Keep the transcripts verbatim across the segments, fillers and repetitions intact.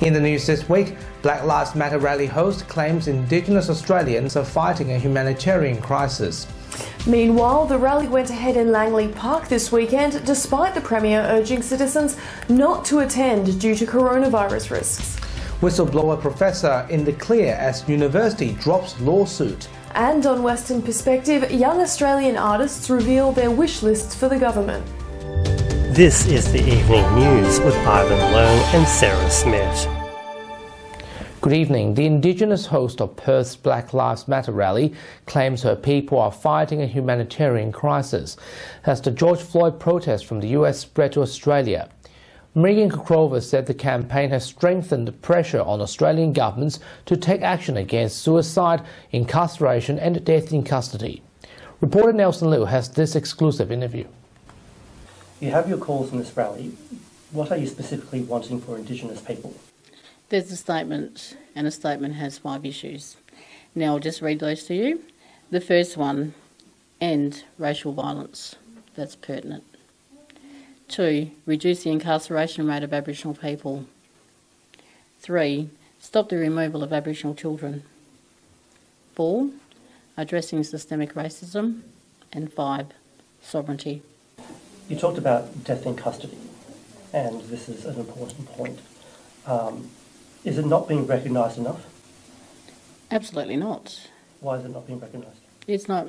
In the news this week, Black Lives Matter rally host claims Indigenous Australians are fighting a humanitarian crisis. Meanwhile, the rally went ahead in Langley Park this weekend, despite the Premier urging citizens not to attend due to coronavirus risks. Whistleblower professor in the clear as university drops lawsuit. And on Western Perspective, young Australian artists reveal their wish lists for the government. This is the Evening News with Ivan Lowe and Sarah Smith. Good evening. The Indigenous host of Perth's Black Lives Matter rally claims her people are fighting a humanitarian crisis as the George Floyd protest from the U S spread to Australia. Megan Kukrova said the campaign has strengthened the pressure on Australian governments to take action against suicide, incarceration and death in custody. Reporter Nelson Liu has this exclusive interview. You have your calls on this rally. What are you specifically wanting for Indigenous people? There's a statement, and a statement has five issues. Now I'll just read those to you. The first one, end racial violence. That's pertinent. Two, reduce the incarceration rate of Aboriginal people. Three, stop the removal of Aboriginal children. Four, addressing systemic racism. And five, sovereignty. You talked about death in custody, and this is an important point. Um, Is it not being recognised enough? Absolutely not. Why is it not being recognised? It's not.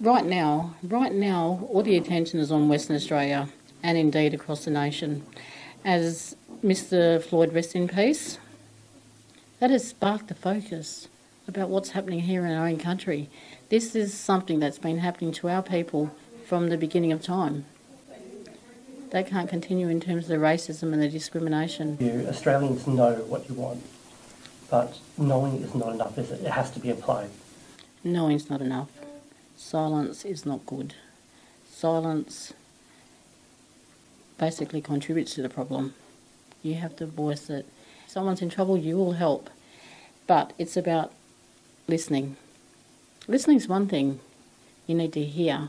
Right now, right now, all the attention is on Western Australia and indeed across the nation. As Mister Floyd, rest in peace, that has sparked the focus about what's happening here in our own country. This is something that's been happening to our people from the beginning of time. They can't continue in terms of the racism and the discrimination. You Australians know what you want, but knowing is not enough, is it? It has to be applied. Knowing's not enough. Silence is not good. Silence basically contributes to the problem. You have to voice it. If someone's in trouble, you will help. But it's about listening. Listening's one thing. You need to hear.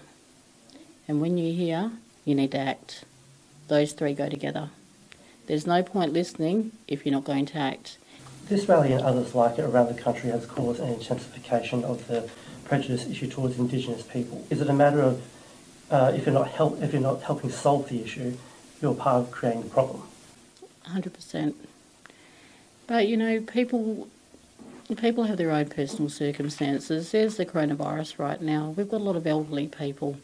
And when you hear, you need to act. Those three go together. There's no point listening if you're not going to act. This rally and others like it around the country has caused an intensification of the prejudice issue towards Indigenous people. Is it a matter of uh, if you're not help if you're not helping solve the issue, you're part of creating the problem? one hundred percent. But you know, people people have their own personal circumstances. There's the coronavirus right now. We've got a lot of elderly people.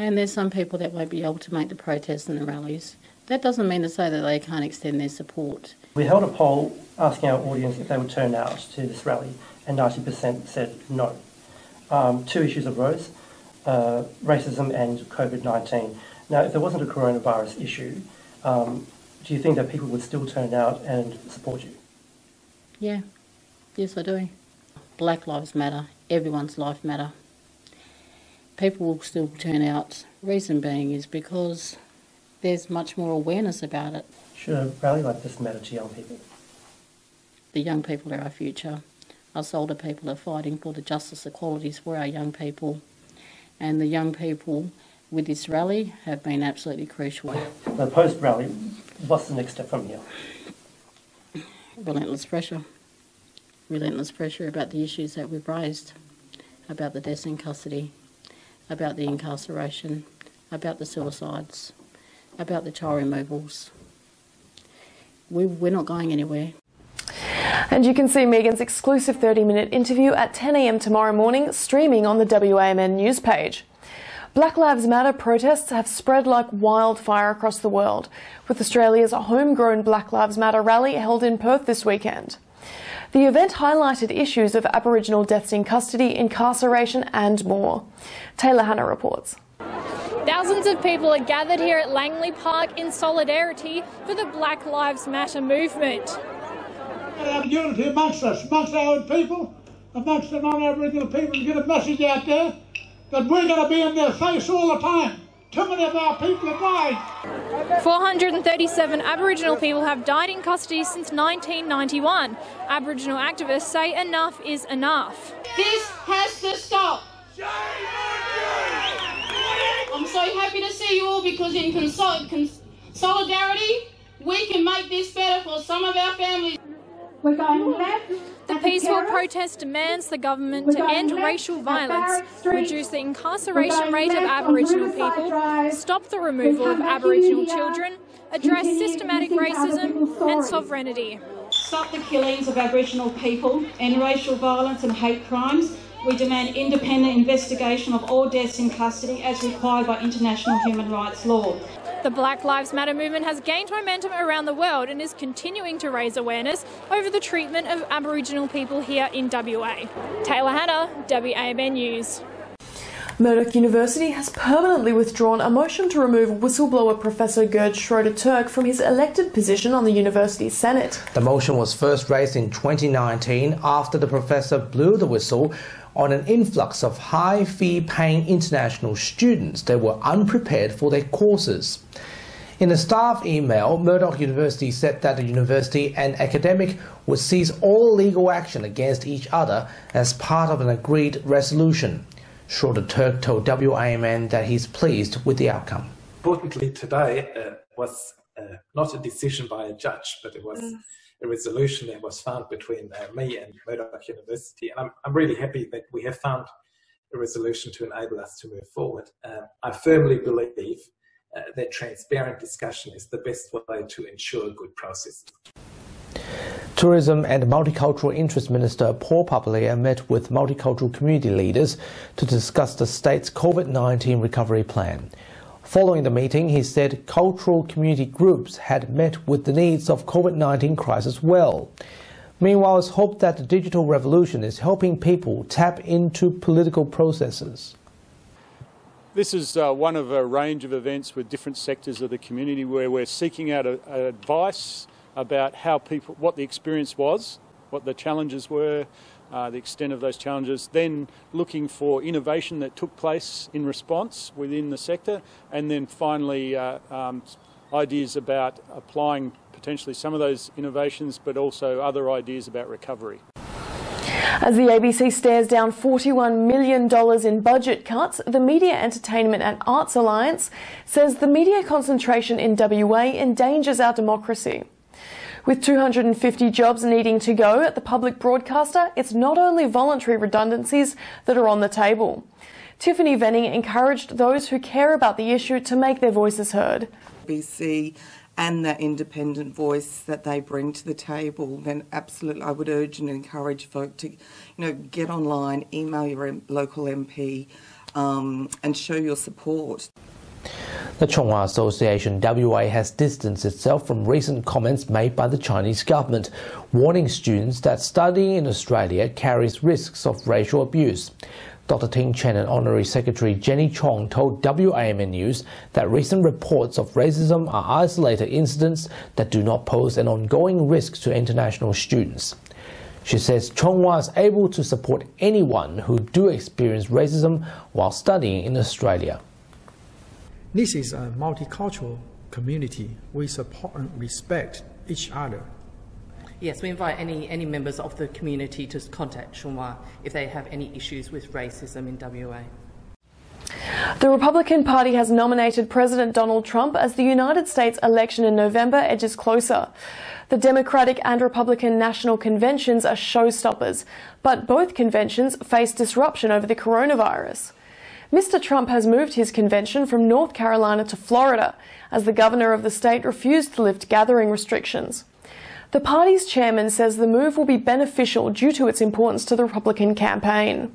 And there's some people that won't be able to make the protests and the rallies. That doesn't mean to say that they can't extend their support. We held a poll asking our audience if they would turn out to this rally, and ninety percent said no. Um, two issues arose, uh, racism and COVID nineteen. Now, if there wasn't a coronavirus issue, um, do you think that people would still turn out and support you? Yeah. Yes, I do. Black lives matter. Everyone's life matter. People will still turn out. Reason being is because there's much more awareness about it. Should a rally like this matter to young people? The young people are our future. Us older people are fighting for the justice equalities for our young people. And the young people with this rally have been absolutely crucial. The post-rally, what's the next step from here? Relentless pressure. Relentless pressure about the issues that we've raised, about the deaths in custody, about the incarceration, about the suicides, about the child removals. We, we're not going anywhere. And you can see Megan's exclusive thirty minute interview at ten a m tomorrow morning, streaming on the W A M N news page. Black Lives Matter protests have spread like wildfire across the world, with Australia's homegrown Black Lives Matter rally held in Perth this weekend. The event highlighted issues of Aboriginal deaths in custody, incarceration and more. Taylor Hanna reports. Thousands of people are gathered here at Langley Park in solidarity for the Black Lives Matter movement. We have unity amongst us, amongst our own people, amongst the non-Aboriginal people, to get a message out there that we're going to be in their face all the time. Too many of our people have died. four hundred thirty-seven Aboriginal people have died in custody since nineteen ninety-one. Aboriginal activists say enough is enough. This has to stop. I'm so happy to see you all because in cons- solidarity We can make this better for some of our families. We're going left. The peaceful protest demands the government to end racial violence, reduce the incarceration rate of Aboriginal people, stop the removal of Aboriginal children, address systematic racism and sovereignty. Stop the killings of Aboriginal people and racial violence and hate crimes. We demand independent investigation of all deaths in custody as required by international human rights law. The Black Lives Matter movement has gained momentum around the world and is continuing to raise awareness over the treatment of Aboriginal people here in W A. Taylor Hanna, W A M N News. Murdoch University has permanently withdrawn a motion to remove whistleblower Professor Gerd Schröder-Turk from his elected position on the university's Senate. The motion was first raised in twenty nineteen after the professor blew the whistle on an influx of high fee paying international students that were unprepared for their courses. In a staff email, Murdoch University said that the university and academic would cease all legal action against each other as part of an agreed resolution. Schröder-Turk told W A M N that he's pleased with the outcome. Importantly, today uh, was uh, not a decision by a judge, but it was mm. a resolution that was found between uh, me and Murdoch University. And I'm, I'm really happy that we have found a resolution to enable us to move forward. Uh, I firmly believe uh, that transparent discussion is the best way to ensure good processes. Tourism and Multicultural Interest Minister Paul Papalia met with multicultural community leaders to discuss the state's COVID nineteen recovery plan. Following the meeting, he said cultural community groups had met with the needs of COVID nineteen crisis well. Meanwhile, it's hoped that the digital revolution is helping people tap into political processes. This is uh, one of a range of events with different sectors of the community where we're seeking out a, a advice about how people, what the experience was, what the challenges were, uh, the extent of those challenges, then looking for innovation that took place in response within the sector, and then finally uh, um, ideas about applying potentially some of those innovations, but also other ideas about recovery. As the A B C stares down forty-one million dollars in budget cuts, the Media, Entertainment and Arts Alliance says the media concentration in W A endangers our democracy. With two hundred fifty jobs needing to go at the public broadcaster, it's not only voluntary redundancies that are on the table. Tiffany Venning encouraged those who care about the issue to make their voices heard. B C and that independent voice that they bring to the table, then absolutely I would urge and encourage folk to, you know, get online, email your local M P um, and show your support. The Chung Wah Association W A has distanced itself from recent comments made by the Chinese government, warning students that studying in Australia carries risks of racial abuse. Doctor Ting Chen and Honorary Secretary Jenny Chong told W A M N News that recent reports of racism are isolated incidents that do not pose an ongoing risk to international students. She says Chung Wah is able to support anyone who do experience racism while studying in Australia. This is a multicultural community. We support and respect each other. Yes, we invite any, any members of the community to contact Chung Wah if they have any issues with racism in W A. The Republican Party has nominated President Donald Trump as the United States election in November edges closer. The Democratic and Republican National Conventions are showstoppers, but both conventions face disruption over the coronavirus. Mister Trump has moved his convention from North Carolina to Florida, as the governor of the state refused to lift gathering restrictions. The party's chairman says the move will be beneficial due to its importance to the Republican campaign.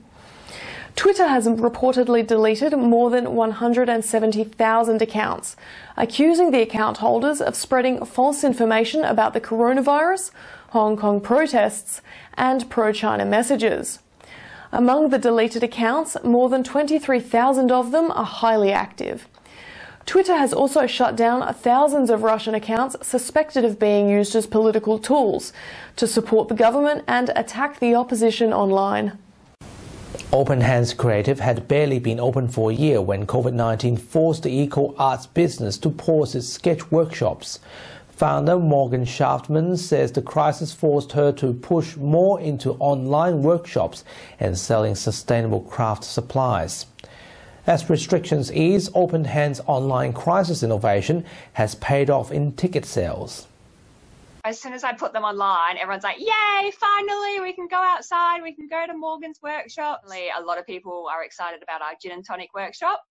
Twitter has reportedly deleted more than one hundred seventy thousand accounts, accusing the account holders of spreading false information about the coronavirus, Hong Kong protests, and pro-China messages. Among the deleted accounts, more than twenty-three thousand of them are highly active. Twitter has also shut down thousands of Russian accounts suspected of being used as political tools to support the government and attack the opposition online. Open Hands Creative had barely been open for a year when COVID nineteen forced the eco arts business to pause its sketch workshops. Founder Morgan Shaftman says the crisis forced her to push more into online workshops and selling sustainable craft supplies. As restrictions ease, Open Hands' online crisis innovation has paid off in ticket sales. As soon as I put them online, everyone's like, yay, finally, we can go outside, we can go to Morgan's workshop. A lot of people are excited about our gin and tonic workshop.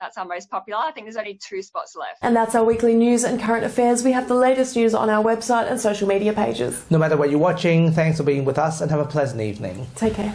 That's our most popular. I think there's only two spots left. And that's our weekly news and current affairs. We have the latest news on our website and social media pages. No matter what you're watching, thanks for being with us and have a pleasant evening. Take care.